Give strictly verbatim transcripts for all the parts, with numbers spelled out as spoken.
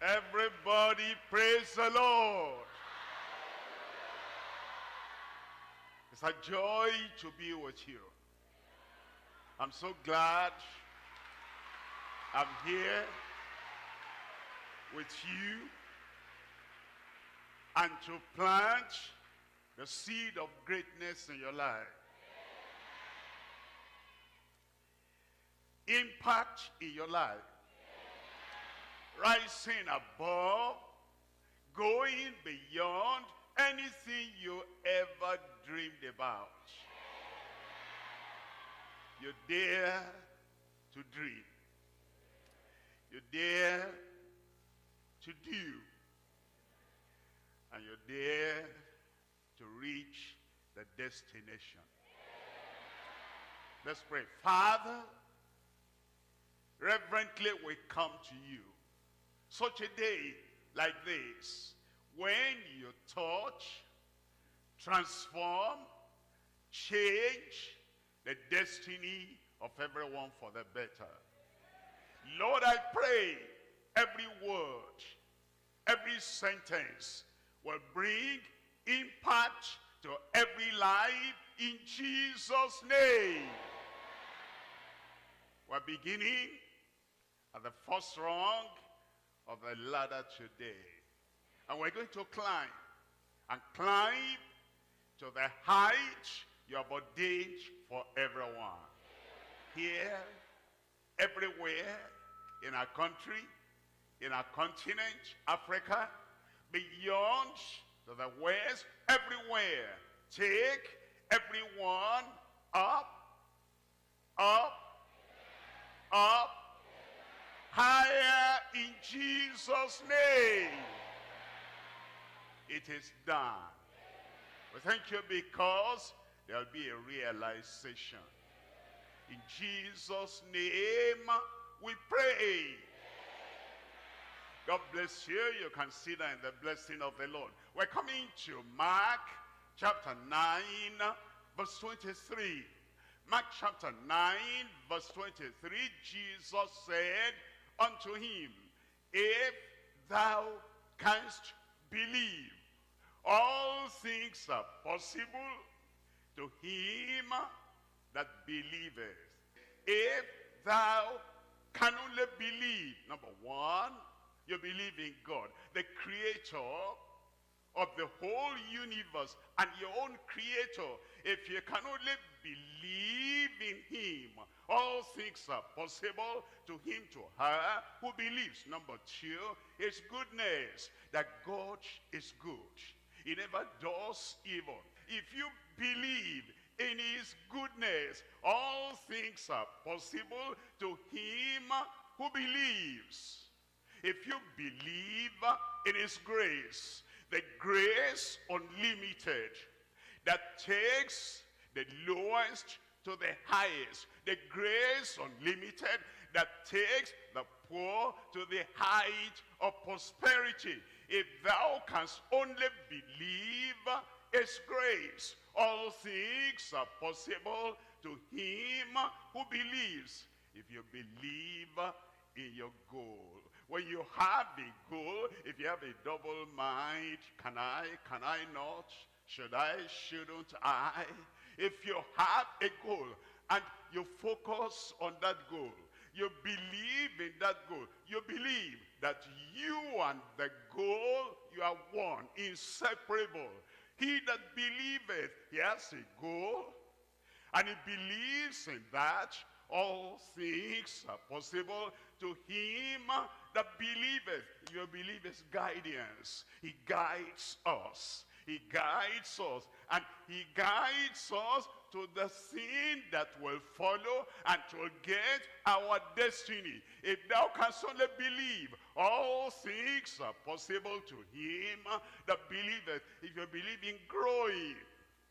Everybody praise the Lord. It's a joy to be with you. I'm so glad I'm here with you and to plant the seed of greatness in your life. Impact in your life. Rising above, going beyond anything you ever dreamed about. You dare to dream. You dare to do. And you dare to reach the destination. Let's pray. Father, reverently we come to you. Such a day like this, when you touch, transform, change the destiny of everyone for the better. Lord, I pray every word, every sentence will bring impact to every life in Jesus' name. We're beginning at the first rung of the ladder today. And we're going to climb and climb to the height you have ordained for everyone. Here, everywhere, in our country, in our continent, Africa, beyond, to the west, everywhere. Take everyone up, up, up, higher in Jesus' name. It is done. We thank you because there will be a realization. In Jesus' name we pray. God bless you. You can sit in the blessing of the Lord. We're coming to Mark chapter nine, verse twenty-three. Mark chapter nine, verse twenty-three, Jesus said unto him, if thou canst believe, all things are possible to him that believeth. If thou can only believe, number one, you believe in God, the creator of the whole universe and your own creator. If you can only believe in him, all things are possible to him, to her who believes. Number two is goodness, that God is good. He never does evil. If you believe in his goodness, all things are possible to him who believes. If you believe in his grace, the grace unlimited that takes the lowest to the highest, the grace unlimited that takes the poor to the height of prosperity. If thou canst only believe his grace, all things are possible to him who believes. If you believe in your goal, when you have a goal, if you have a double mind, can I, can I not, should I, shouldn't I? If you have a goal and you focus on that goal, you believe in that goal, you believe that you and the goal, you are one, inseparable. He that believeth, he has a goal, and he believes in that, all things are possible to him that believeth. You believe his guidance. He guides us. He guides us. And he guides us to the thing that will follow and to get our destiny. If thou canst only believe, all things are possible to him that believeth. If you believe in growing,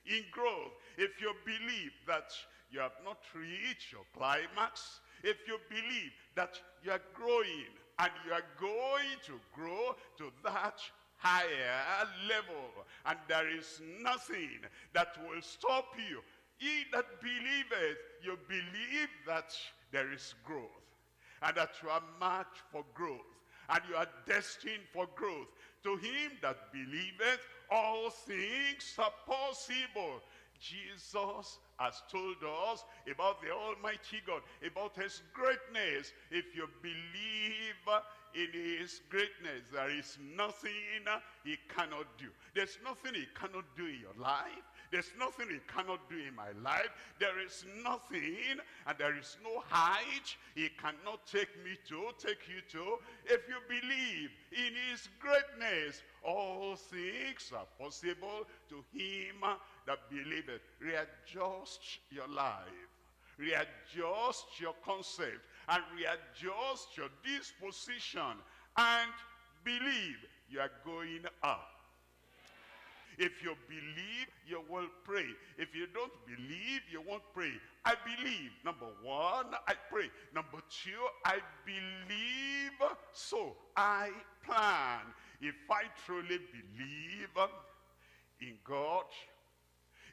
in growth, if you believe that you have not reached your climax, if you believe that you are growing and you are going to grow to that higher level, and there is nothing that will stop you. He that believeth, you believe that there is growth and that you are marked for growth and you are destined for growth. To him that believeth, all things are possible. Jesus has told us about the Almighty God, about his greatness. If you believe in his greatness, there is nothing he cannot do. There's nothing he cannot do in your life. There's nothing he cannot do in my life. There is nothing and there is no height he cannot take me to, take you to. If you believe in his greatness, all things are possible to him that believeth. Readjust your life. Readjust your concept and readjust your disposition and believe you are going up. If you believe, you will pray. If you don't believe, you won't pray. I believe. Number one, I pray. Number two, I believe, so I plan. If I truly believe in God,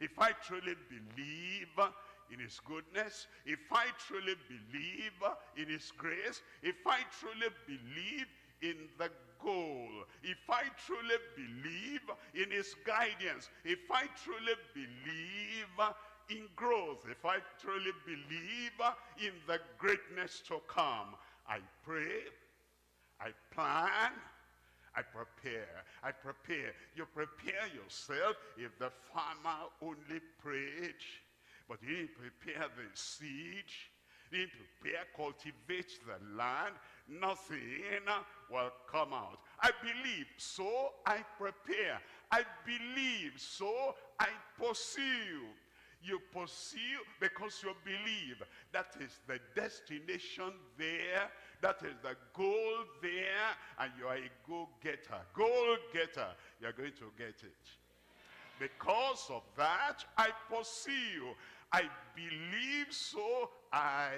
if I truly believe in his goodness, if I truly believe in his grace, if I truly believe in the goal, if I truly believe in his guidance, if I truly believe in growth, if I truly believe in the greatness to come, I pray, I plan, I prepare, I prepare. You prepare yourself. If the farmer only prayed, but he didn't prepare the seed, he didn't prepare, cultivate the land, nothing will come out. I believe, so I prepare. I believe, so I pursue. You pursue because you believe. That is the destination there. That is the goal there. And you are a go-getter. Goal-getter. You are going to get it. Because of that, I pursue. I believe, so I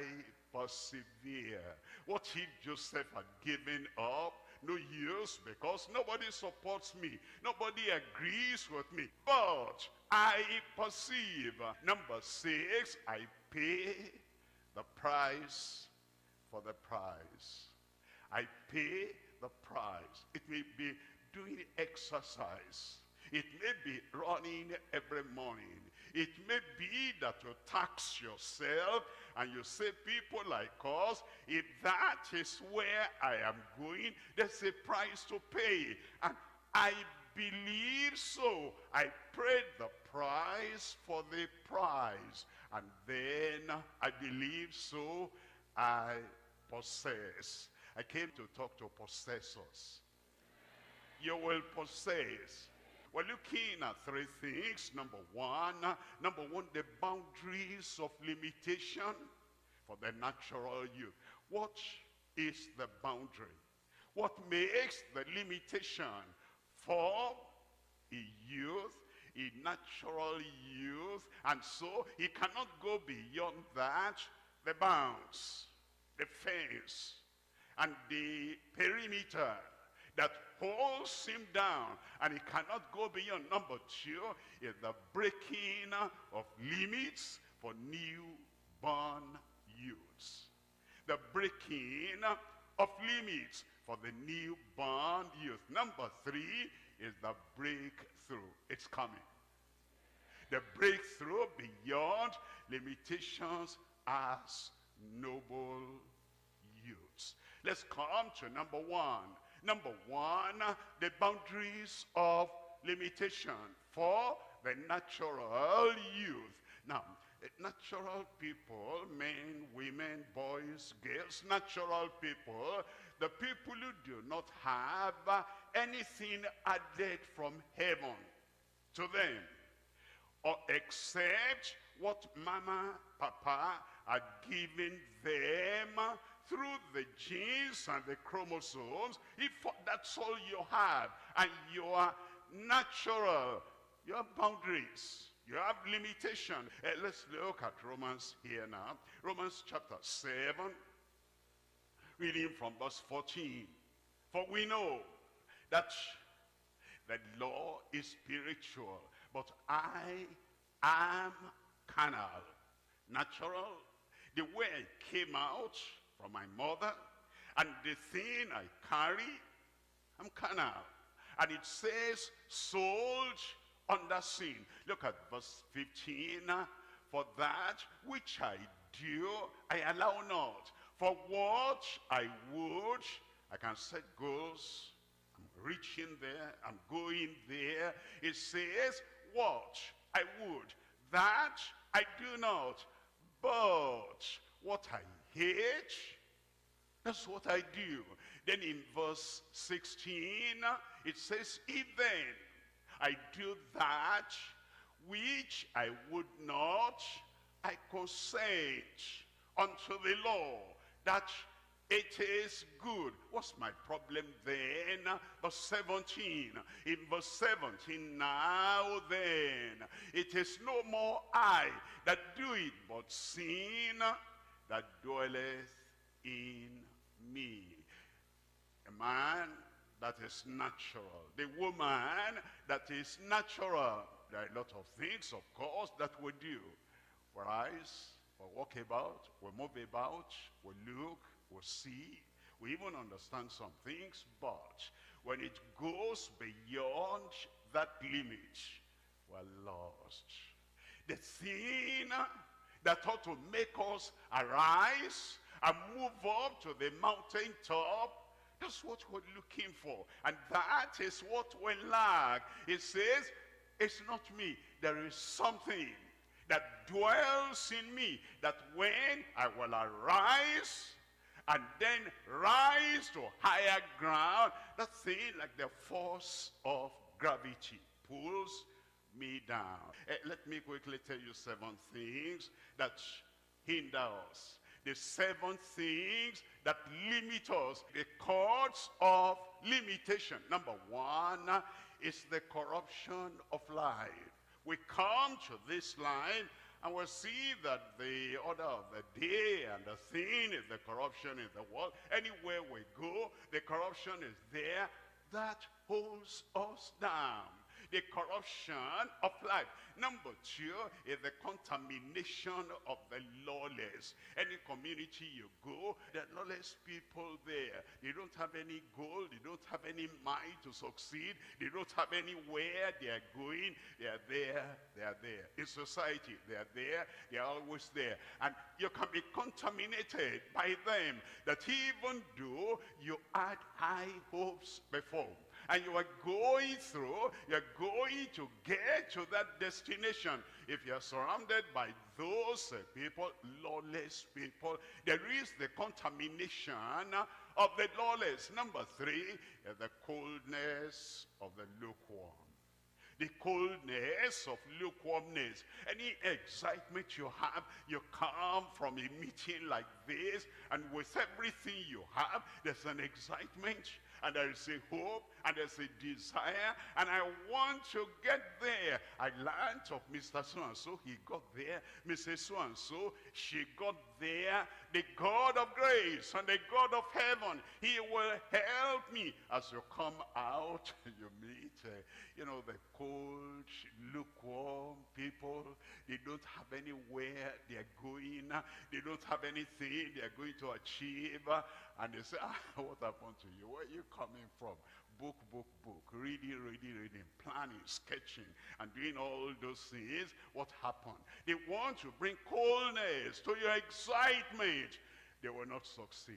persevere. What if Joseph had given up? No use, because nobody supports me. Nobody agrees with me. But I perceive. Number six, I pay the price for the prize. I pay the price. It may be doing exercise. It may be running every morning. It may be that you tax yourself and you say, people like us, if that is where I am going, there's a price to pay. And I believe, so I paid the price for the prize. And then I believe, so I possess. I came to talk to possessors. You will possess. We're looking at three things. Number one, number one, the boundaries of limitation for the natural you. What is the boundary? What makes the limitation for a youth, a natural youth? And so he cannot go beyond that, the bounds, the fence, and the perimeter that holds him down, and he cannot go beyond. Number two is the breaking of limits for newborn youths. The breaking of limits for the newborn youth. Number three is the breakthrough. It's coming. The breakthrough beyond limitations as noble youths. Let's come to number one. Number one, the boundaries of limitation for the natural youth. Now, natural people, men, women, boys, girls, natural people, the people who do not have anything added from heaven to them, or except what mama, papa had given them through the genes and the chromosomes. If that's all you have and you are natural, you have boundaries, you have limitation. Uh, let's look at Romans here now. Romans chapter seven, reading from verse fourteen. For we know that the law is spiritual, but I am carnal, natural, the way I came out from my mother, and the thing I carry, I'm carnal. And it says, sold under sin. Look at verse fifteen. For that which I do, I allow not. For what I would, I can set goals. I'm reaching there. I'm going there. It says, what I would, that I do not. But what I hate, that's what I do. Then in verse sixteen, it says, even I do that which I would not, I consent unto the law, that it is good. What's my problem then? Verse seventeen. In verse seventeen, now then, it is no more I that do it, but sin that dwelleth in me. A man that is natural, the woman that is natural. There are a lot of things, of course, that we do. We rise, we walk about, we move about, we look, we see, we even understand some things, but when it goes beyond that limit, we're lost. The thing that ought to make us arise and move up to the mountain top, that's what we're looking for, and that is what we lack. It says, it's not me. There is something that dwells in me, that when I will arise and then rise to higher ground, that thing, like the force of gravity, pulls me down. Uh, let me quickly tell you seven things that hinder us. The seven things that limit us. The cords of limitation. Number one is the corruption of life. We come to this line and we we'll see that the order of the day and the thing is the corruption in the world. Anywhere we go, the corruption is there. That holds us down. The corruption of life. Number two is the contamination of the lawless. Any community you go, there are lawless people there. They don't have any goal. They don't have any mind to succeed. They don't have anywhere they are going. They are there. They are there. In society, they are there. They are always there. And you can be contaminated by them, that even though you had high hopes before, and you are going through, you are going to get to that destination. If you are surrounded by those people, lawless people, there is the contamination of the lawless. Number three, the coldness of the lukewarm. The coldness of lukewarmness. Any excitement you have, you come from a meeting like this, and with everything you have, there's an excitement, and there is a hope, and there's a desire, and I want to get there. I learned of Mister So-and-so, he got there. Missus So-and-so, she got there. The God of grace and the God of heaven, he will help me. As you come out, you meet, uh, you know, the cold, lukewarm people. They don't have anywhere they are going. They don't have anything they are going to achieve. And they say, ah, what happened to you? Where are you coming from? Book, book, book, reading, reading, reading, planning, sketching, and doing all those things. What happened? They want to bring coldness to your excitement. They will not succeed.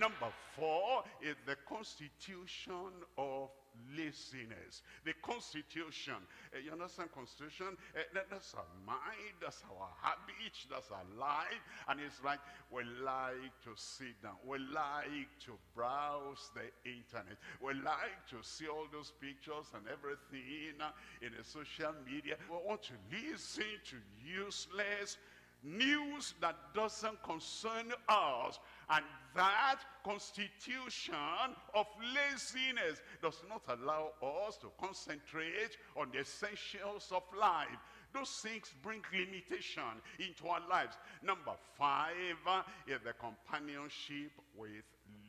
Yeah. Number four is the constitution of laziness. The constitution, uh, you understand constitution? Uh, that, that's our mind, that's our habit, that's our life. And it's like we like to sit down, we like to browse the internet, we like to see all those pictures and everything uh, in the social media. We want to listen to useless news that doesn't concern us. And that constitution of laziness does not allow us to concentrate on the essentials of life. Those things bring limitation into our lives. Number five is the companionship with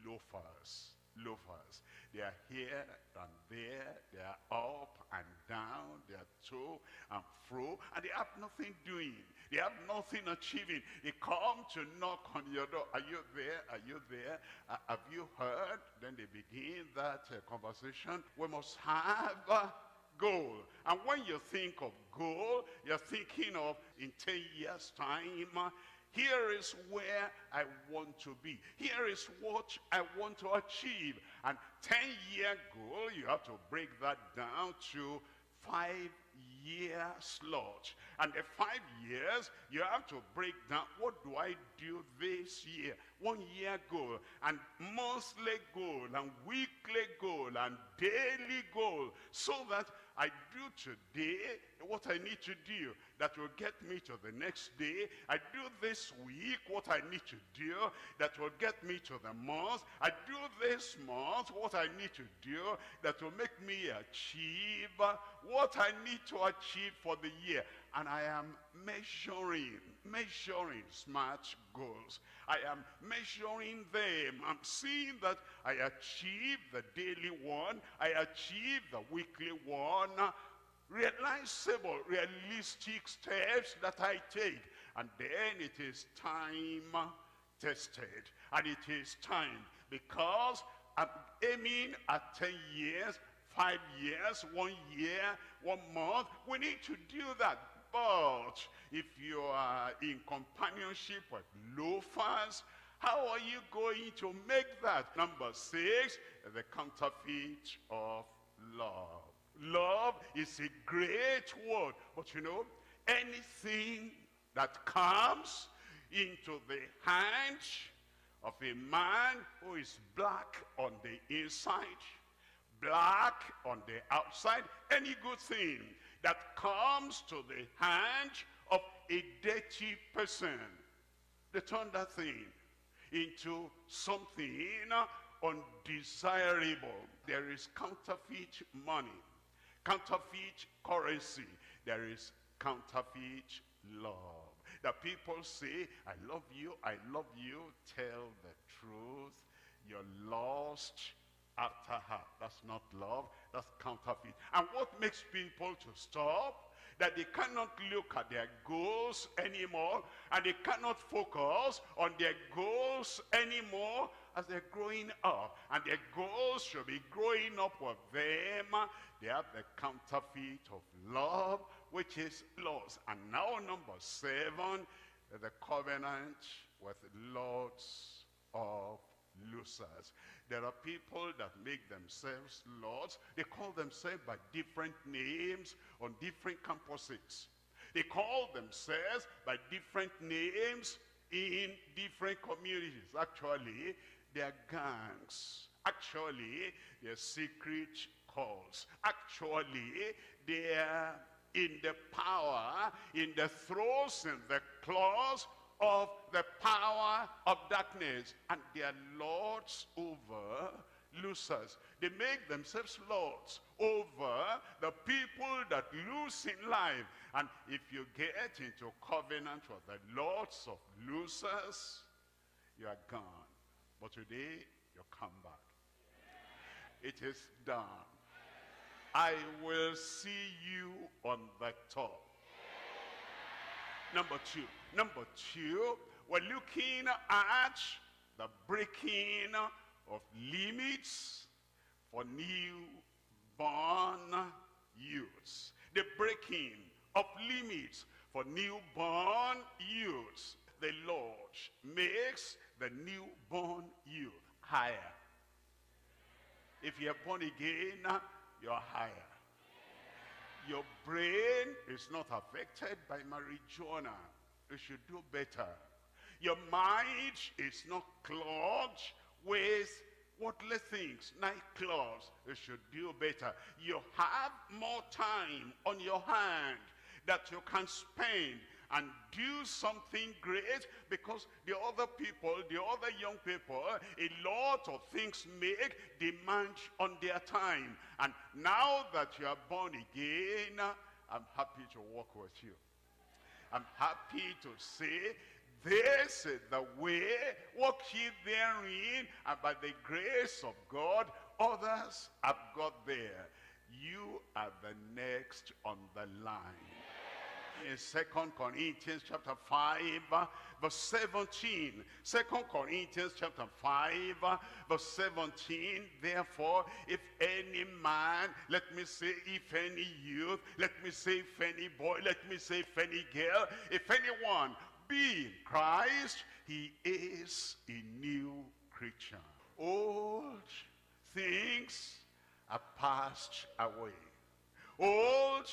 loafers. Loafers. They are here and there. They are up and down, they are to and fro, and they have nothing doing, they have nothing achieving. They come to knock on your door. Are you there? Are you there? Uh, have you heard? Then they begin that uh, conversation. We must have a goal. And when you think of goal, you're thinking of in ten years' time, here is where I want to be. Here is what I want to achieve. And ten-year goal, you have to break that down to five-year slot. And the five years, you have to break down, what do I do this year? One-year goal, and monthly goal, and weekly goal, and daily goal, so that I do today what I need to do that will get me to the next day. I do this week what I need to do that will get me to the month. I do this month what I need to do that will make me achieve what I need to achieve for the year. And I am measuring, measuring smart goals. I am measuring them. I'm seeing that I achieve the daily one. I achieve the weekly one. Realizable, realistic steps that I take. And then it is time tested. And it is time, because I'm aiming at ten years, five years, one year, one month. We need to do that. But if you are in companionship with loafers, how are you going to make that? Number six, the counterfeit of love. Love is a great word, but you know, anything that comes into the hand of a man who is black on the inside, black on the outside, any good thing that comes to the hand of a dirty person, they turn that thing into something undesirable. There is counterfeit money, counterfeit currency, there is counterfeit love. That people say, I love you, I love you. Tell the truth, you're lost after her. That's not love, that's counterfeit. And what makes people to stop? That they cannot look at their goals anymore, and they cannot focus on their goals anymore as they're growing up. And their goals should be growing up with them. They have the counterfeit of love, which is lost. And now number seven, the covenant with lords of losers. There are people that make themselves lords. They call themselves by different names on different campuses. They call themselves by different names in different communities. Actually, they are gangs. Actually, they are secret cults. Actually, they are in the power, in the throes, in the claws of the power of darkness, and they are lords over losers. They make themselves lords over the people that lose in life. And if you get into covenant with the lords of losers, you are gone. But today, you come back. It is done. I will see you on the top. Number two. Number two, we're looking at the breaking of limits for newborn youths. The breaking of limits for newborn youths. The Lord makes the newborn youth higher. If you're born again, you're higher. Your brain is not affected by marijuana. You should do better. Your mind is not clogged with worthless things, nightclubs. You should do better. You have more time on your hand that you can spend and do something great, because the other people, the other young people, a lot of things make demand on their time. And now that you are born again, I'm happy to walk with you. I'm happy to say, this is the way, walk ye therein, and by the grace of God, others have got there. you are the next on the line. In Second Corinthians chapter five verse seventeen, Second Corinthians chapter five verse seventeen, therefore if any man, let me say if any youth, let me say if any boy, let me say if any girl, if anyone be in Christ, he is a new creature. Old things are passed away. Old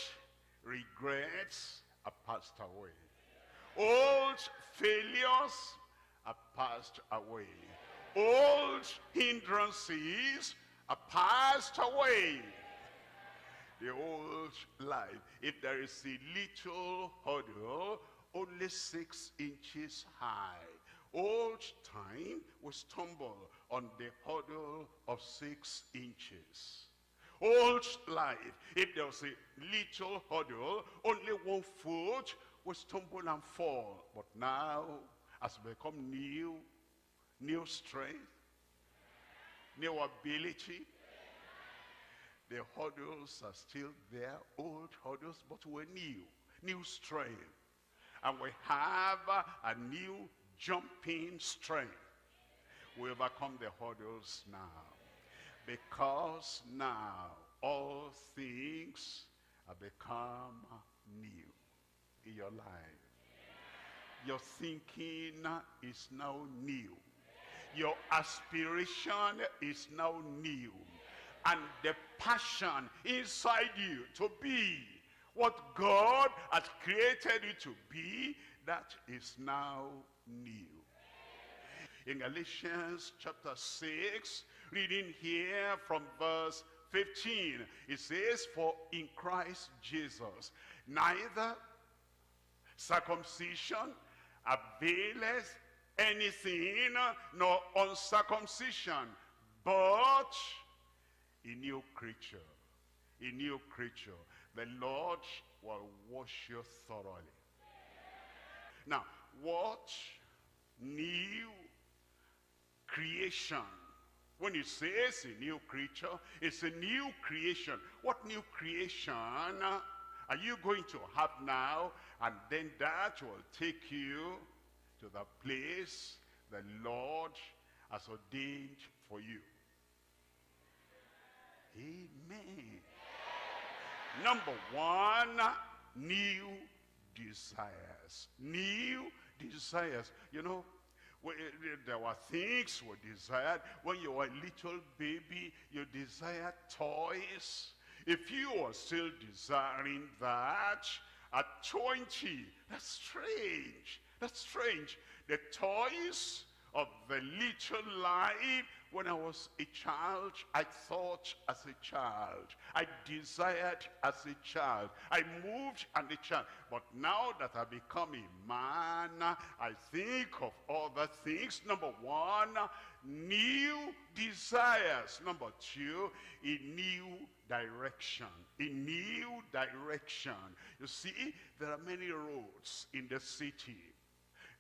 regrets are passed away. Old failures are passed away. Old hindrances are passed away. The old life, if there is a little hurdle, only six inches high, old time we stumble on the hurdle of six inches. Old life, if there was a little hurdle, only one foot will stumble and fall. But now, has become new, new strength, new ability. The hurdles are still there, old hurdles, but we're new, new strength. And we have a new jumping strength. We overcome the hurdles now. Because now all things have become new in your life. Your thinking is now new. Your aspiration is now new. And the passion inside you to be what God has created you to be, that is now new. In Galatians chapter six, reading here from verse fifteen, it says, for in Christ Jesus neither circumcision availeth anything nor uncircumcision, but a new creature, a new creature. The Lord will wash you thoroughly. Now, what new creation? When it says a new creature, it's a new creation. What new creation are you going to have now? And then that will take you to the place the Lord has ordained for you. Amen. Number one, new desires. New desires. You know, there were things we desired. When you were a little baby, you desired toys. If you are still desiring that at twenty, that's strange. That's strange. The toys of the little life. When I was a child, I thought as a child. I desired as a child. I moved as a child. But now that I become a man, I think of other things. Number one, new desires. Number two, a new direction. A new direction. You see, there are many roads in the city.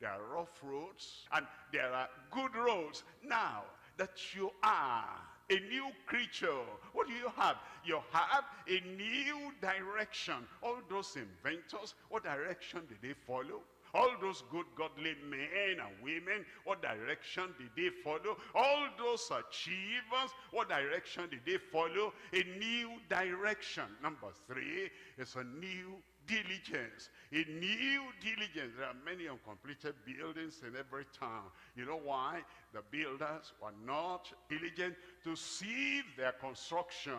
There are rough roads and there are good roads. Now that you are a new creature, what do you have? You have a new direction. All those inventors, what direction did they follow? All those good godly men and women, what direction did they follow? All those achievers, what direction did they follow? A new direction. Number three is a new diligence. A new diligence. There are many uncompleted buildings in every town. You know why? The builders were not diligent to see their construction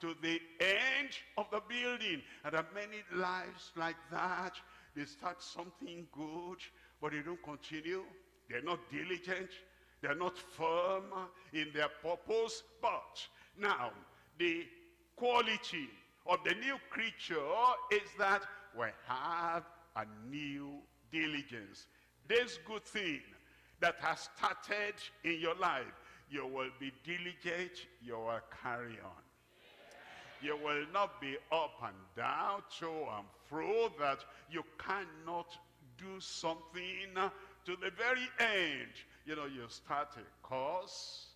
to the end of the building. And there are many lives like that. They start something good, but they don't continue. They're not diligent. They're not firm in their purpose. But now, the quality of the new creature is that we have a new diligence. This good thing that has started in your life, you will be diligent, you will carry on. You will not be up and down, to and fro, that you cannot do something to the very end. You know, you start a course,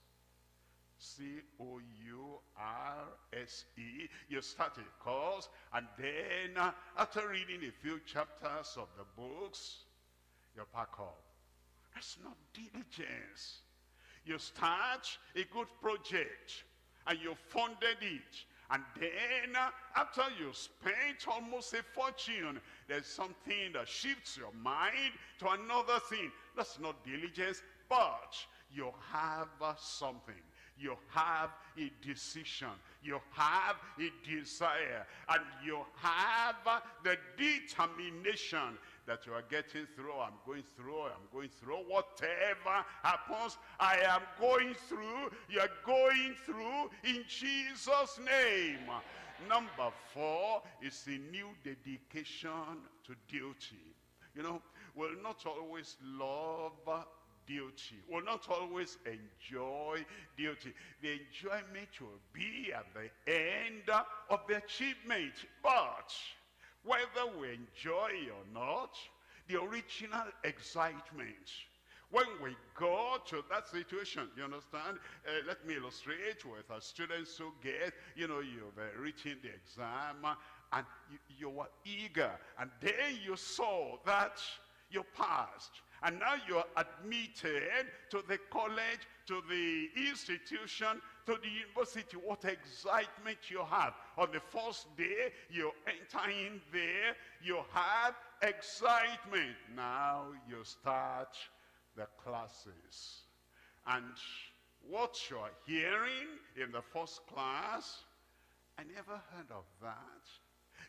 C O U R S E. You start a course, and then after reading a few chapters of the books, you pack up. That's not diligence. You start a good project, and you funded it. And then after you spent almost a fortune, there's something that shifts your mind to another thing. That's not diligence, but you have something. You have a decision. You have a desire. And you have the determination that you are getting through. I'm going through. I'm going through. Whatever happens, I am going through. You are going through in Jesus' name. Number four is a new dedication to duty. You know, we'll not always love duty, will not always enjoy duty. The enjoyment will be at the end of the achievement. But whether we enjoy or not, the original excitement, when we go to that situation, you understand? Uh, let me illustrate with our students who get, you know, you've uh, written the exam and you, you were eager, and then you saw that you passed. And now you're admitted to the college, to the institution, to the university. What excitement you have. On the first day, you enter in there, you have excitement. Now you start the classes. And what you're hearing in the first class, I never heard of that.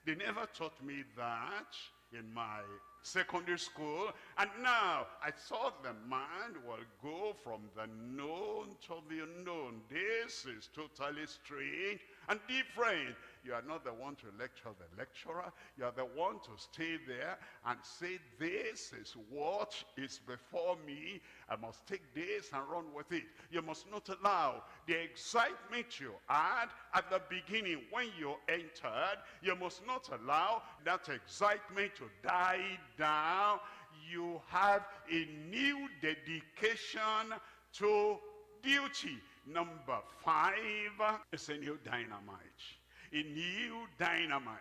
They never taught me that in my secondary school, and now I thought the man will go from the known to the unknown. This is totally strange and different. You are not the one to lecture the lecturer. You are the one to stay there and say, this is what is before me. I must take this and run with it. You must not allow the excitement you had at the beginning when you entered. You must not allow that excitement to die down. You have a new dedication to duty. Number five is a new dynamite. A new dynamite.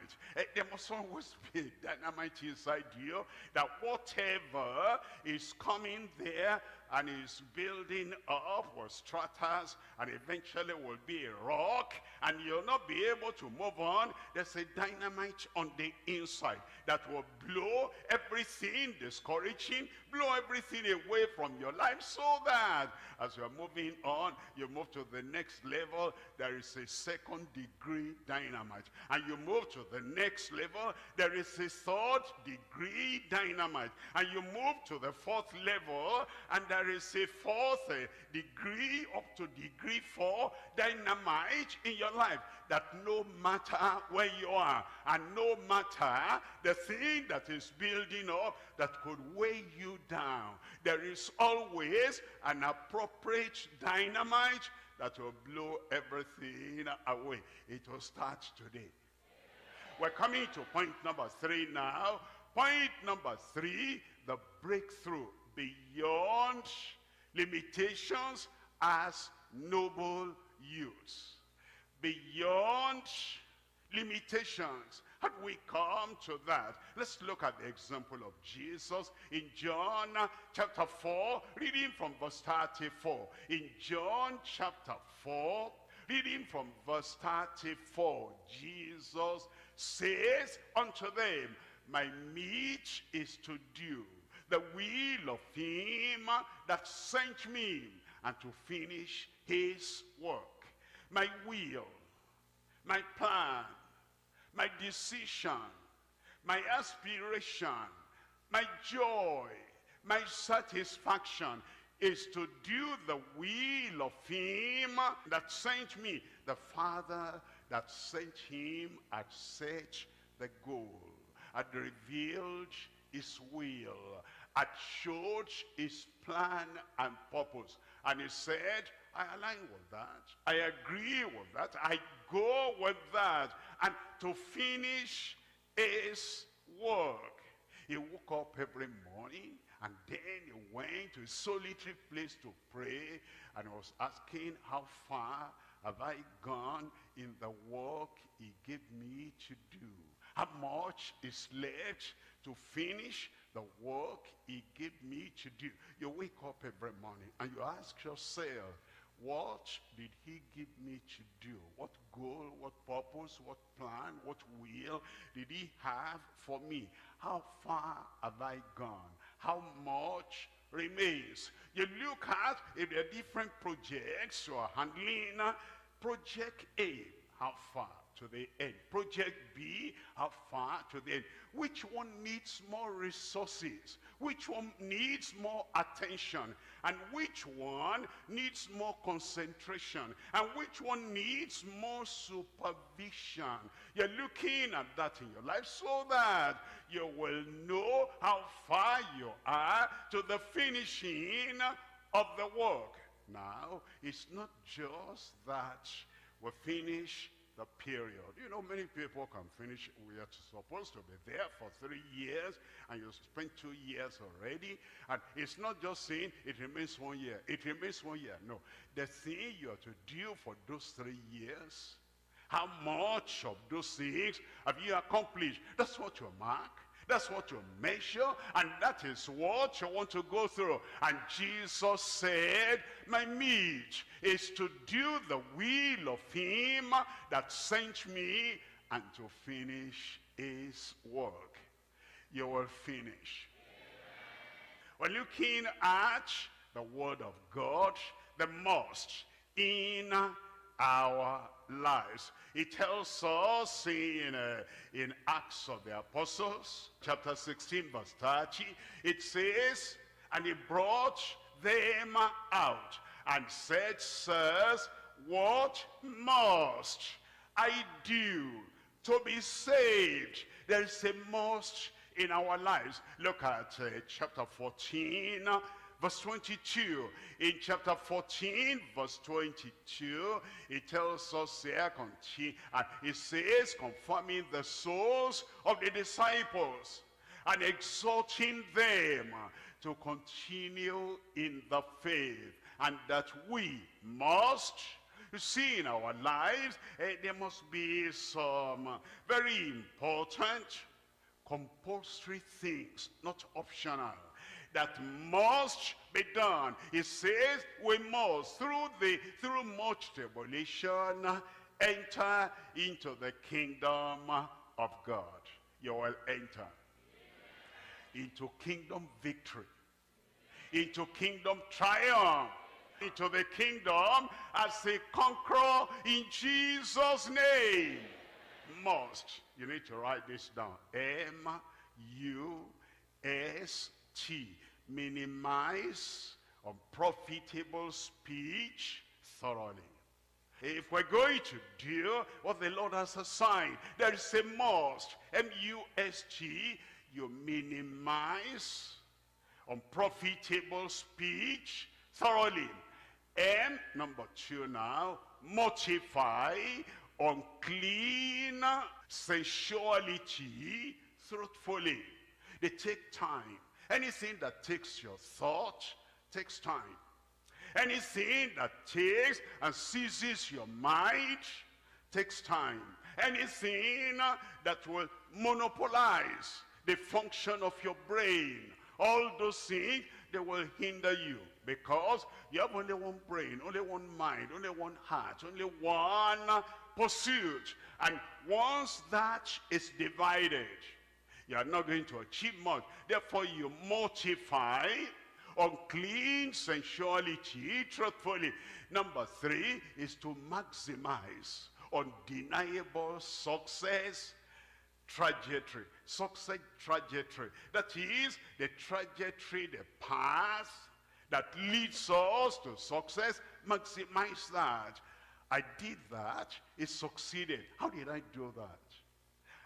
There must always be dynamite inside you, that whatever is coming there and is building up with stratas and eventually will be a rock and you'll not be able to move on, there's a dynamite on the inside that will blow everything discouraging, blow everything away from your life, so that as you're moving on, you move to the next level. There is a second degree dynamite. And you move to the next level, there is a third degree dynamite. And you move to the fourth level, and there is a fourth degree, up to degree four dynamite in your life, that no matter where you are and no matter the thing that is building up that could weigh you down, there is always an appropriate dynamite that will blow everything away. It will start today. We're coming to point number three now. Point number three, the breakthrough beyond limitations as noble youths. Beyond limitations. Had we come to that? Let's look at the example of Jesus in John chapter four, reading from verse thirty-four. In John chapter four, reading from verse thirty-four, Jesus says unto them, my meat is to do the will of him that sent me, and to finish his work. My will, my plan, my decision, my aspiration, my joy, my satisfaction is to do the will of him that sent me. The Father that sent him had set the goal, had revealed his will, had showed his plan and purpose. And he said, I align with that, I agree with that, I go with that, and to finish his work. He woke up every morning And then he went to a solitary place to pray, and was asking, how far have I gone in the work he gave me to do? How much is left to finish the work he gave me to do? You wake up every morning and you ask yourself, what did he give me to do? What goal, what purpose, what plan, what will did he have for me? How far have I gone? How much remains? You look at if there are different projects you are handling. Project A, how far to the end? Project B, how far to the end? Which one needs more resources? Which one needs more attention? And which one needs more concentration? And which one needs more supervision? You're looking at that in your life so that you will know how far you are to the finishing of the work. Now, it's not just that we finish the period. You know, many people can finish. We are supposed to be there for three years, and you spent two years already. And it's not just saying it remains one year, it remains one year. No, the thing you are to do for those three years, how much of those things have you accomplished? That's what you mark. That's what you measure, and that is what you want to go through. And Jesus said, my meat is to do the will of him that sent me and to finish his work. You will finish. We're looking at the word of God, the must in our lives. It tells us in, uh, in Acts of the Apostles, chapter sixteen, verse thirty, it says, and he brought them out and said, sirs, what must I do to be saved? There is a must in our lives. Look at uh, chapter fourteen, verse twenty-two. In chapter fourteen, verse twenty-two, it tells us there, continue, and it says, confirming the souls of the disciples and exhorting them to continue in the faith, and that we must. You see, in our lives, uh, there must be some very important compulsory things, not optional, that must be done. It says we must, through the through much tribulation, enter into the kingdom of God. You will enter into kingdom victory, into kingdom triumph, into the kingdom as a conqueror in Jesus' name. Must. You need to write this down. M U S T. Minimize unprofitable speech thoroughly. If we're going to do what the Lord has assigned, there is a must. M U S T. You minimize unprofitable speech thoroughly. And number two now, mortify unclean sensuality truthfully. They take time. Anything that takes your thought takes time. Anything that takes and seizes your mind takes time. Anything that will monopolize the function of your brain, all those things, they will hinder you, because you have only one brain, only one mind, only one heart, only one pursuit. And once that is divided, you are not going to achieve much. Therefore, you mortify unclean sensuality truthfully. Number three is to maximize undeniable success trajectory. Success trajectory. That is the trajectory, the path that leads us to success. Maximize that. I did that. It succeeded. How did I do that?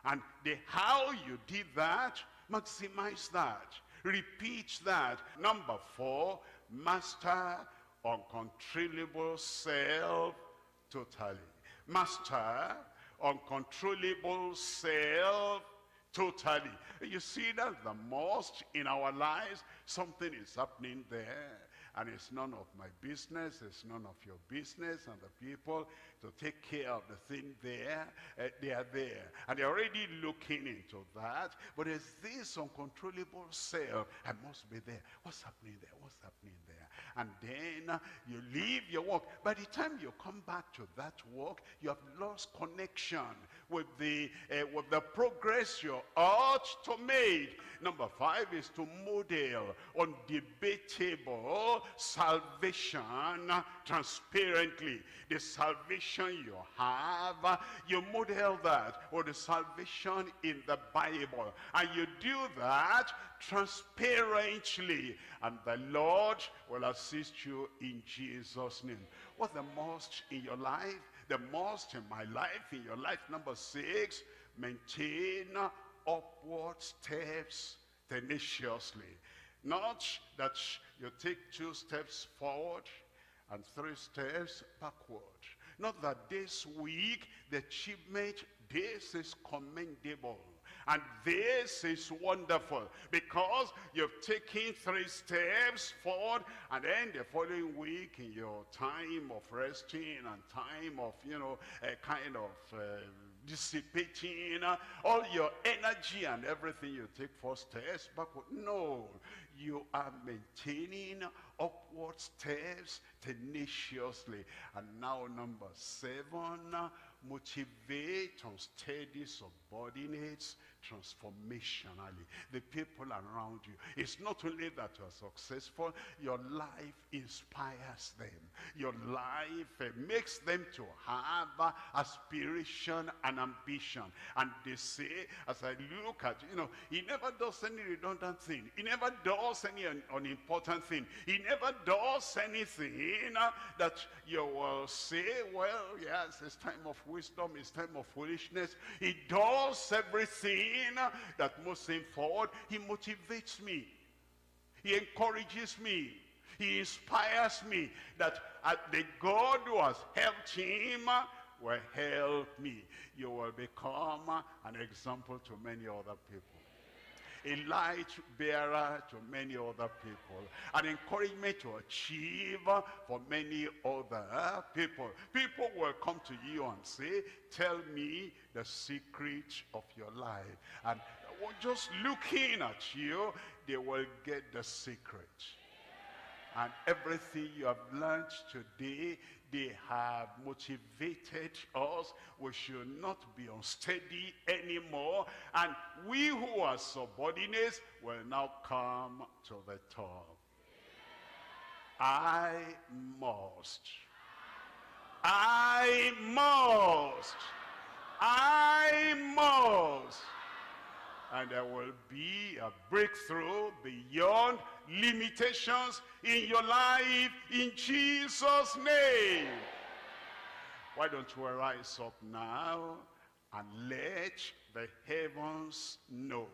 And the how you did that, maximize that. Repeat that. Number four, master uncontrollable self totally. Master uncontrollable self totally. You see, that's the most in our lives. Something is happening there, and it's none of my business, it's none of your business, and the people to take care of the thing there, uh, they are there, and they're already looking into that, but there's this uncontrollable self, I must be there, what's happening there, what's happening there, and then you leave your work. By the time you come back to that work, you have lost connection with the, uh, with the progress you ought to make. Number five is to model undebatable salvation transparently. The salvation you have, you model that, or the salvation in the Bible, and you do that transparently, and the Lord will assist you in Jesus' name. What's the most in your life? The most in my life, in your life. Number six, maintain upward steps tenaciously. Not that you take two steps forward and three steps backward. Not that this week, the achievement, this is commendable, and this is wonderful, because you've taken three steps forward, and then the following week in your time of resting and time of, you know, a kind of uh, dissipating uh, all your energy and everything, you take four steps backward. No, you are maintaining upward steps tenaciously. And now number seven, uh, motivate unsteady subordinates transformationally. The people around you, it's not only that you are successful, your life inspires them, your life uh, makes them to have uh, aspiration and ambition, and they say, as I look at, you know, he never does any redundant thing, he never does any un unimportant thing, he never does anything uh, that you will say, well, yes, it's time of wisdom, it's time of foolishness. He does everything that moves him forward. He motivates me, he encourages me, he inspires me, that the God who has helped him will help me. You will become an example to many other people, a light bearer to many other people, an encouragement to achieve for many other people. People will come to you and say, tell me the secret of your life. And just looking at you, they will get the secret. And everything you have learned today, they have motivated us. We should not be unsteady anymore. And we who are subordinates will now come to the top. Yeah. I must. I must. I must. And there will be a breakthrough beyond limitations in your life, in Jesus' name. Why don't you rise up now and let the heavens know,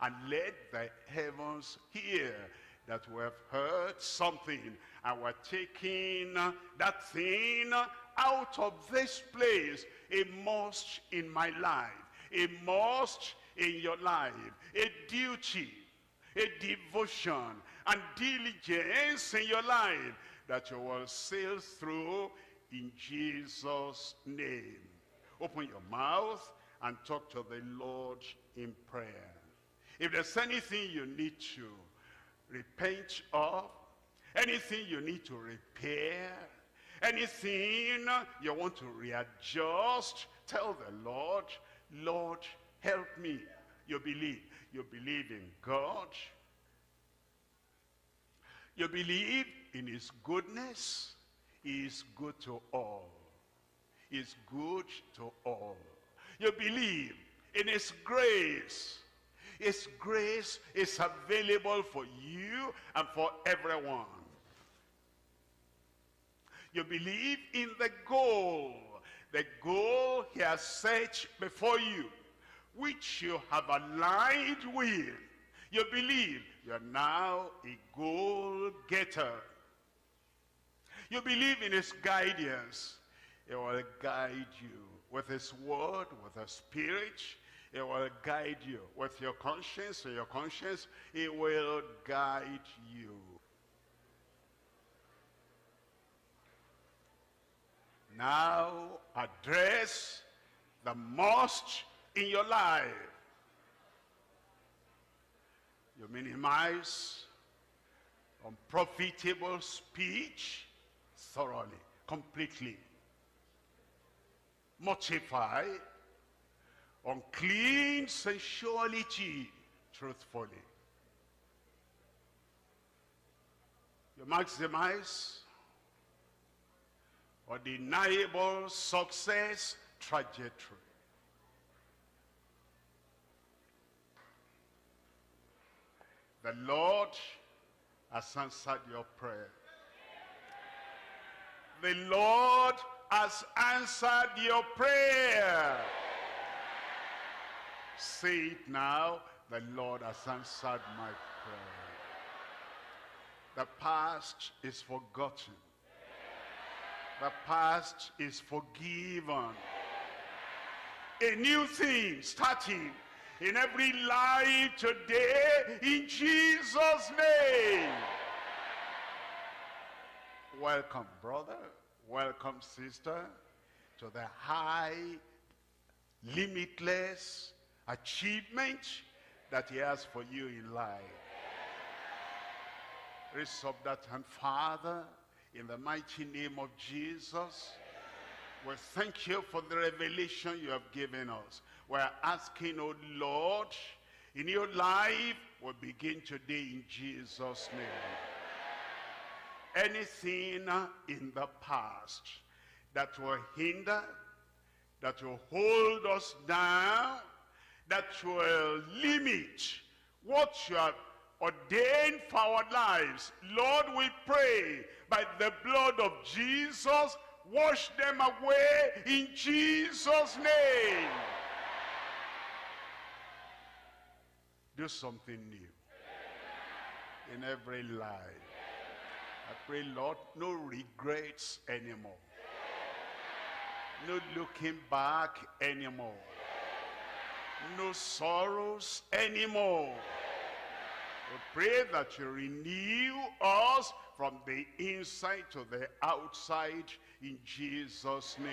and let the heavens hear that we have heard something, and we're taking that thing out of this place. A must in my life, a must in your life, a duty, a devotion, and diligence in your life, that you will sail through in Jesus' name. Open your mouth and talk to the Lord in prayer. If there's anything you need to repent of, anything you need to repair, anything you want to readjust, tell the Lord, Lord, help me. You believe. You believe in God. You believe in his goodness. He is good to all. He is good to all. You believe in his grace. His grace is available for you and for everyone. You believe in the goal. The goal he has set before you, which you have aligned with. You believe you are now a goal-getter. You believe in his guidance. He will guide you with his word, with his spirit. It will guide you. With your conscience, your conscience, it will guide you. Now address the must in your life. You minimize unprofitable speech thoroughly, completely. Mortify unclean sensuality truthfully. You maximize undeniable success trajectory. The Lord has answered your prayer. The Lord has answered your prayer. Say it now. The Lord has answered my prayer. The past is forgotten. The past is forgiven. A new thing starting in every life today in Jesus' name. Welcome, brother. Welcome, sister, to the high, limitless achievement that he has for you in life. Raise up that hand, Father. In the mighty name of Jesus, we thank you for the revelation you have given us. We're asking, oh Lord, in your life, we'll begin today in Jesus' name. Anything in the past that will hinder, that will hold us down, that will limit what you have ordained for our lives, Lord, we pray by the blood of Jesus, wash them away in Jesus' name. Do something new in every life. I pray, Lord, no regrets anymore. No looking back anymore. No sorrows anymore. We pray that you renew us from the inside to the outside in Jesus' name.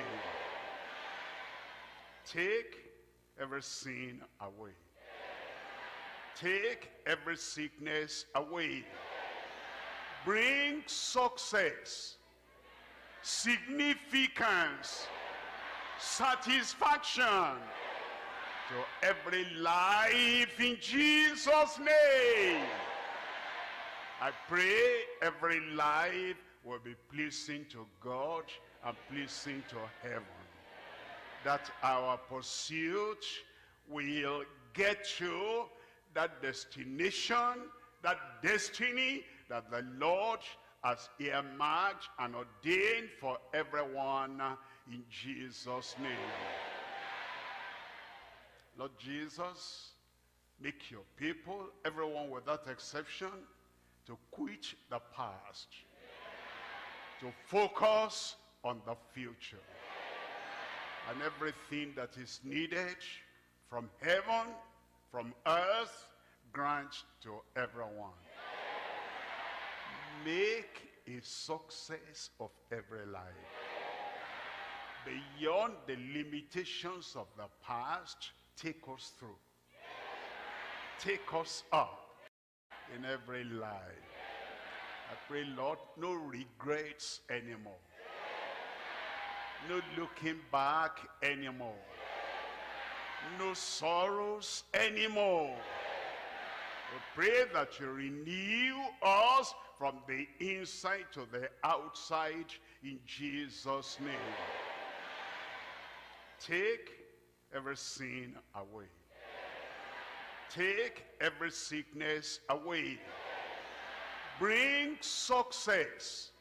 Take every sin away. Take every sickness away. Bring success, significance, satisfaction to every life in Jesus' name. I pray every life will be pleasing to God and pleasing to heaven. That our pursuit will get you that destination, that destiny that the Lord has earmarked and ordained for everyone in Jesus' name. Lord Jesus, make your people, everyone without exception, to quit the past, to focus on the future, and everything that is needed from heaven, from earth, grant to everyone. Make a success of every life. Beyond the limitations of the past, take us through. Take us up in every life. I pray, Lord, no regrets anymore. No looking back anymore. No sorrows anymore. We pray that you renew us from the inside to the outside in Jesus' name. Take every sin away. Take every sickness away. Bring success,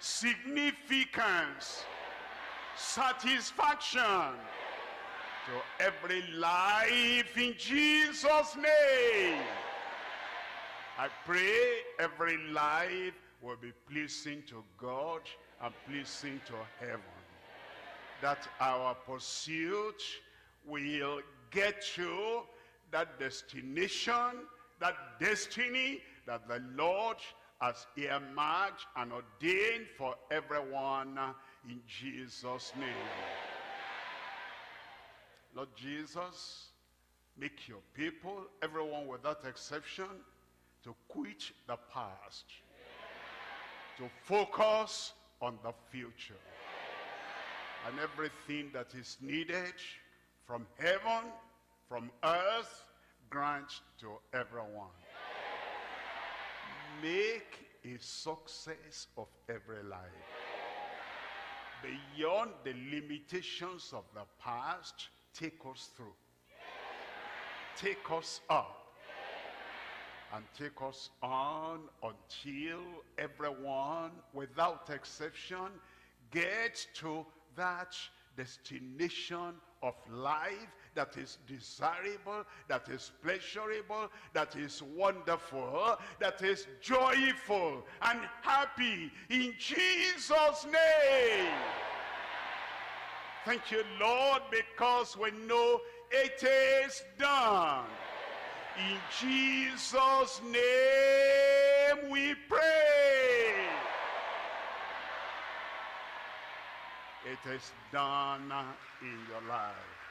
significance, satisfaction to every life in Jesus' name. I pray every life will be pleasing to God and pleasing to heaven. That our pursuit will get you that destination, that destiny that the Lord has earmarked and ordained for everyone in Jesus' name. Lord Jesus, make your people, everyone without exception, to quit the past, to focus on the future. And everything that is needed from heaven, from earth, grant to everyone. Make a success of every life. Beyond the limitations of the past, take us through. Take us up. And take us on until everyone, without exception, gets to that destination of life that is desirable, that is pleasurable, that is wonderful, that is joyful and happy in Jesus' name. Thank you, Lord, because we know it is done. In Jesus' name we pray. It is done in your life.